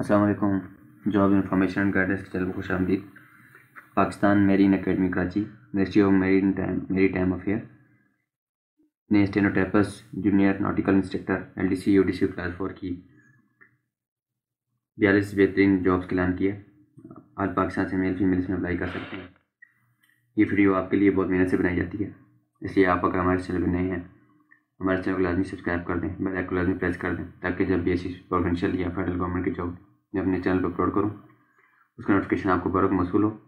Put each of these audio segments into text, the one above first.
अस्सलाम वालेकुम। Job information and guidance channel में खुशामदीद। Pakistan marine academy Karachi, ministry of maritime affair ने stenotypist, junior nautical instructor LDC UDC class 4 की 42 बेहतरीन जॉब्स का ऐलान किया। आज पाकिस्तान से मेल फीमेल इसमें अप्लाई कर सकते हैं। ये वीडियो आपके लिए बहुत मेहनत से बनाई जाती है, इसलिए आप अगर हमारे चैनल पर नए हैं, हमारे चैनल को लाजमी सब्सक्राइब कर दें, बेल आइकन लाजमी प्रेस कर दें, ताकि जब भी ऐसी प्रोविंशियल या फेडरल गवर्नमेंट की जॉब मैं अपने चैनल पर अपलोड करूँ उसका नोटिफिकेशन आपको बरवक्त मौसूल हो।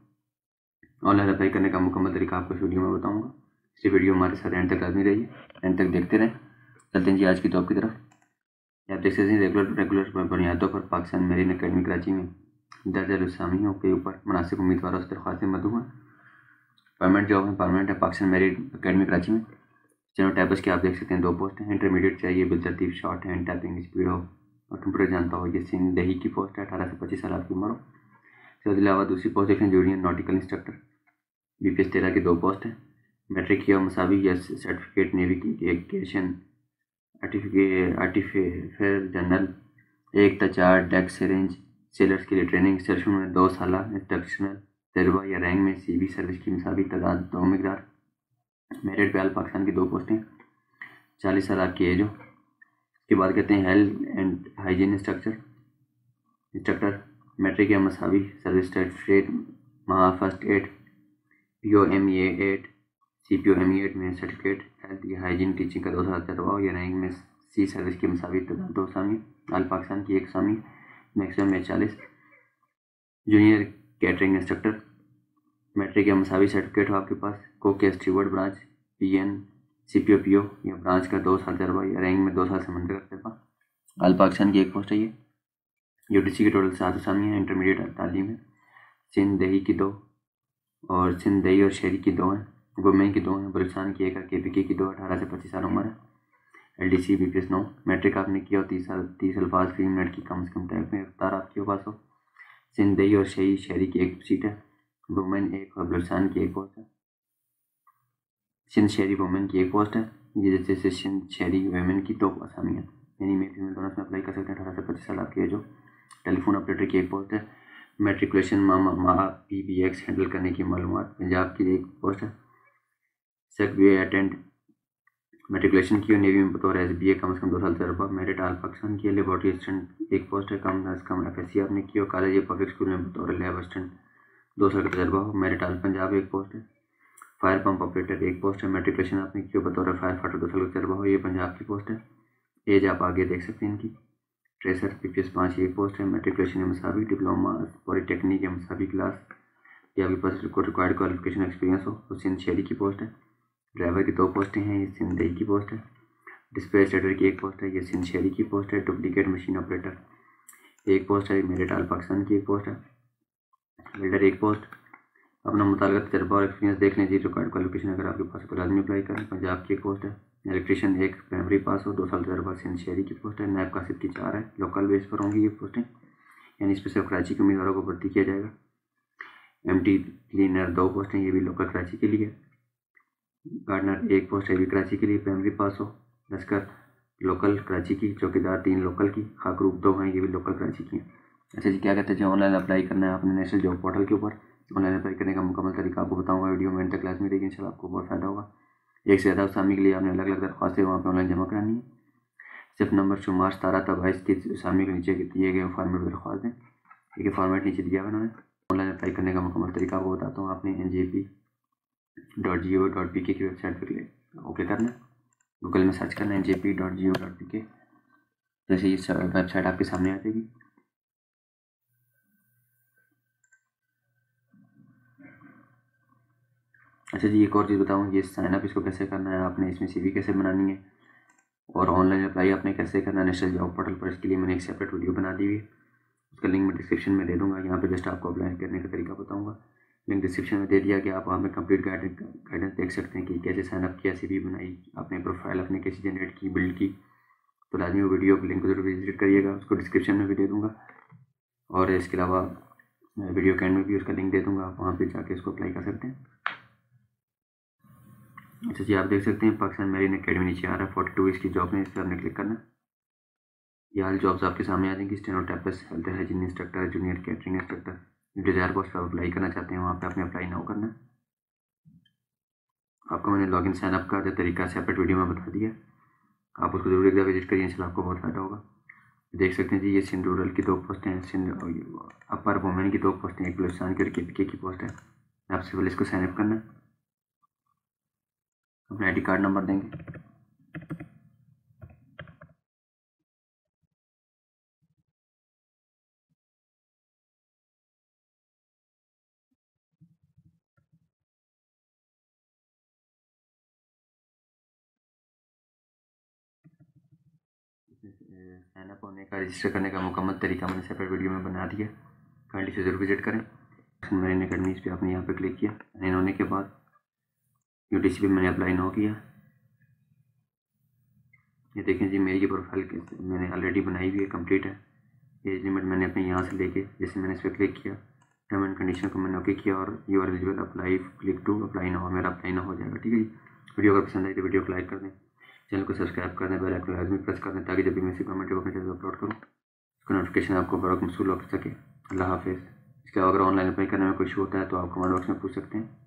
ऑनलाइन अप्लाई करने का मुकम्मल तरीका आपको इस वीडियो में बताऊँगा, इसलिए वीडियो हमारे साथ एंड तक लाजमी रहिए, एंड तक देखते रहें। चलते हैं जी आज की जॉब की तरफ। आप देख सकते हैं रेगुलर बुनियादों पर पाकिस्तान मेरीन एकेडमी कराची में दर्ज-ए-सामियों के ऊपर मुनासिब उम्मीदवारों से दरख्वास्तें मदू हैं। परमानेंट जॉब है, परमानेंट है पाकिस्तान मेरीन एकेडमी कराची में। स्टेनोटाइपिस्ट के आप देख सकते हैं 2 पोस्ट हैं। इंटरमीडिएट चाहिए, बिलतरतीब शॉर्ट हैंड टाइपिंग स्पीड हो और कंप्यूटर जानता हो। ये सिंध दही की पोस्ट है, 18 से 25 साल की उम्र हो। इसके अलावा दूसरी पोस्ट देखें जूनियर नॉटिकल इंस्ट्रक्टर BPS 13 की 2 पोस्ट हैं। मैट्रिक या मसावी या सर्टिफिकेट नेविगेशन आर्टिफेयर जनरल 1 से 4 डेक रेंज सेलर्स के लिए ट्रेनिंग सेशन में 2 साल इंस्ट्रक्शनल तजर्बा या रैंक में CV सर्विस की मुसावी तादाद 2 मकदार। मेरिट पे आल पाकिस्तान की 2 पोस्टें, 40 साल आपकी एज हो। इसके बाद कहते हैं health and hygiene instructor matric या मसावी सर्विस सर्टिफिकेट महा फर्स्ट एड POMEA 8 CPOME 8 में सर्टिफिकेट हेल्थ या हाइजीन टीचिंग का 2 साल तजर्बा या रैंक में C सर्विस के मुसावी 2 असामी। आल पाकिस्तान की 1 असामी, maximum 40। Junior catering instructor matric या मसावी सर्टिफिकेट हो आपके पास, कोक के steward branch PN CPO PO या ब्रांच का 2 साल तजर्बा या रैंक में 2 साल समंदर का तजर्बा। आल पाकिस्तान की 1 पोस्ट है। ये UDC की टोटल 7 असामी हैं। इंटरमीडिएट तालीम है, सिंध दही की 2 और सिंध दही और शहरी की 2 हैं, वुमेन की 2 हैं, बलूचिस्तान की 1 और KPK की 2। 18 से 25 साल उम्र है। LDC BPS 9 मैट्रिक आपने किया और 30 अल्फाज फ्री मिनट की कम टाइप में रफ्तार आपके पास हो। सिंध दही और शहरी की 1 सीट है, वुमेन 1 और बलूचिस्तान की 1 पोस्ट है। सिंध शहरी वुमेन की 1 पोस्ट है। ये जैसे सिंध शहरी वुमेन की 2 असामी है, यानी मेल फीमेल दोनों में अप्लाई कर सकते हैं। 18 से 25 साल आपकी है। जो टेलीफोन ऑपरेटर की 1 पोस्ट है। मेट्रिकुलेशन मामा PBX हैंडल करने की मालूमात पंजाब की 1 पोस्ट है। SECBA अटेंड मेट्रिकुलेशन की और नेवी में बतौर SBA कम से कम 2 साल तजर्बा। मेरिट आल पाकिस्तान की है। लेबॉर्ट्री असिस्टेंट 1 पोस्ट है, कम FSC आपने की और कॉलेज या पब्लिक स्कूल में बतौर लैब असिस्टेंट 2 साल का तजर्बा हो। मेरिट आल पंजाब 1 पोस्ट है। फायर पंप ऑपरेटर 1 पोस्ट है। मेट्रिकुलेशन आपने की बतौर फायर फाइटर 2 साल का तजर्बा हो। ये पंजाब की पोस्ट है। एज आप आगे देख सकते हैं इनकी। ट्रेसर PPS 5 1 पोस्ट है। मेट्रिकुलेशन के मुसावी डिप्लोमा पॉलीटेक्निक के मुसावी क्लास या आपके पास रिक्वायर्ड क्वालिफिकेशन एक्सपीरियंस हो। तो सिंध शहरी की पोस्ट है। ड्राइवर की 2 पोस्टें हैं, ये सिंध दही की पोस्ट है। डिस्पैच लेटर की 1 पोस्ट है, ये सिंध शहरी की पोस्ट है। डुप्लीकेट मशीन ऑपरेटर 1 पोस्ट है। मेरिट आल पाकिस्तान की 1 पोस्ट है। Builder 1 post. अपना मुताल्लिका तजर्बा और एक्सपीरियंस देख लें जी। रिक्वायर्ड क्वालिफिकेशन अगर आपके पास तो लाजमी अप्लाई करें। पंजाब की 1 पोस्ट है। इलेक्ट्रीशियन 1 प्राइमरी पास हो, 2 साल तजर्बा, सिंध शहरी की पोस्ट है। नायब कासिब की 4 है, लोकल बेस पर होंगी ये पोस्टें, यानी इस पर सिर्फ कराची के उम्मीदवारों को भर्ती किया जाएगा। MT क्लीनर 2 पोस्टें, ये भी लोकल कराची के लिए। गार्डनर 1 पोस्ट है, भी कराची के लिए, प्राइमरी पास हो। लश्कर लोकल कराची की, चौकीदार 3 लोकल की, खाकरूप 2 हैं, ये भी लोकल कराची की हैं। अच्छा जी, क्या कहते हैं जो ऑनलाइन अप्लाई करना है आपने नेशनल जॉब पोर्टल के ऊपर। ऑनलाइन अप्लाई करने का मुकम्मल तरीका आपको बताऊंगा वीडियो में, एंड तक लाजमी रहिएगा, इंशाल्लाह आपको बहुत फ़ायदा होगा। 1 से ज़्यादा असामी के लिए आपने अलग अलग दरख्वास्तें वहाँ पर ऑनलाइन जमा करानी है। सिर्फ नंबर शुमार 17 से 22 की असामी के नीचे दिए गए फॉर्मेट में दरख्वास्त दें। देखिए फॉर्मेट नीचे दिया है उन्होंने। ऑनलाइन अप्लाई करने का मुकम्मल तरीका आपको बताता हूँ। आपने NJP.go.pk की वेबसाइट पर ओके करना, गूगल में सर्च करना NJP.go.pk। जैसे ये वेबसाइट आपके सामने आ जाएगी। अच्छा जी, एक और चीज़ बताऊँ, ये साइनअप इसको कैसे करना है आपने, इसमें CV कैसे बनानी है और ऑनलाइन अप्लाई आपने कैसे करना है नेशनल जॉब पोर्टल पर। इसके लिए मैंने एक सेपरेट वीडियो बना दी हुई है, उसका लिंक मैं डिस्क्रिप्शन में दे दूँगा। यहाँ पर जस्ट आपको अप्लाई करने का तरीका बताऊँगा, लिंक डिस्क्रिप्शन में दे दिया गया। आप वहाँ पर कंप्लीट गाइडेंस देख सकते हैं कि कैसे साइनअप किया, CV बनाई आपने, प्रोफाइल अपने कैसे जनरेट की, बिल्ड की। तो लाजमी वो वीडियो लिंक को जरूर विजिट करिएगा, उसको डिस्क्रिप्शन में भी दे दूँगा और इसके अलावा वीडियो के एंड में भी उसका लिंक दे दूँगा, आप वहाँ पर जाके इसको अप्लाई कर सकते हैं। अच्छा जी, आप देख सकते हैं पाकिस्तान मेरीन एकेडमी नीचे आ रहा है 42 इसकी जॉब में, इस पर आपने क्लिक करना। ये जॉब्स आपके सामने आ जाएंगी। Stenotypist, health hygiene instructor, junior catering instructor. Dzire post पर अप्लाई करना चाहते हैं वहाँ पे आपने अप्लाई ना करना है। आपको मैंने लॉगिन साइनअप का जो तरीका सेपरेट वीडियो में बता दिया, आप उसको जरूर एक बार विजिट करिए, इंशाल्लाह आपको बहुत फ़ायदा होगा। देख सकते हैं जी ये सिंध रूरल की 2 पोस्ट हैं, सिंध अपर वोमेन की 2 पोस्ट हैं, एक बलूचिस्तान की और KPK की पोस्ट है। आपसे पहले इसको साइनअप करना है, अपना ID कार्ड नंबर देंगे, साइनअप होने का, रजिस्टर करने का मुकम्मल तरीका मैंने सेपरेट वीडियो में बना दिया। काइंडली से जरूर विजिट करें। पाकिस्तान मरीन अकेडमी इस पर आपने यहाँ पे क्लिक किया। साइन होने के बाद UTC पे मैंने अप्लाई ना किया। ये देखें जी मेरी ये प्रोफाइल मैंने ऑलरेडी बनाई हुई है, कम्प्लीट है। एज लिमिट मैंने अपने यहाँ से लेके जैसे मैंने इस पर क्लिक किया, टर्म एंड कंडीशन को मैंने ओके किया और you are eligible apply click to apply ना, मेरा अप्लाई ना हो जाएगा। ठीक है जी, वीडियो अगर पसंद आई तो वीडियो को लाइक कर दें, चैनल को सब्सक्राइब करने बेल आइकन लाजमी प्रेस कर दें ताकि जब भी मैं इसी कमेंट अपने चैनल पर अपलोड करूँ उसका नोटिफिकेशन आपको बड़ा मसूल हो सके। अल्लाह हाफिज़। इसके अलावा अगर ऑनलाइन अप्लाई करने में कोई इशू होता है तो आप कमेंट बॉक्स में पूछ सकते हैं।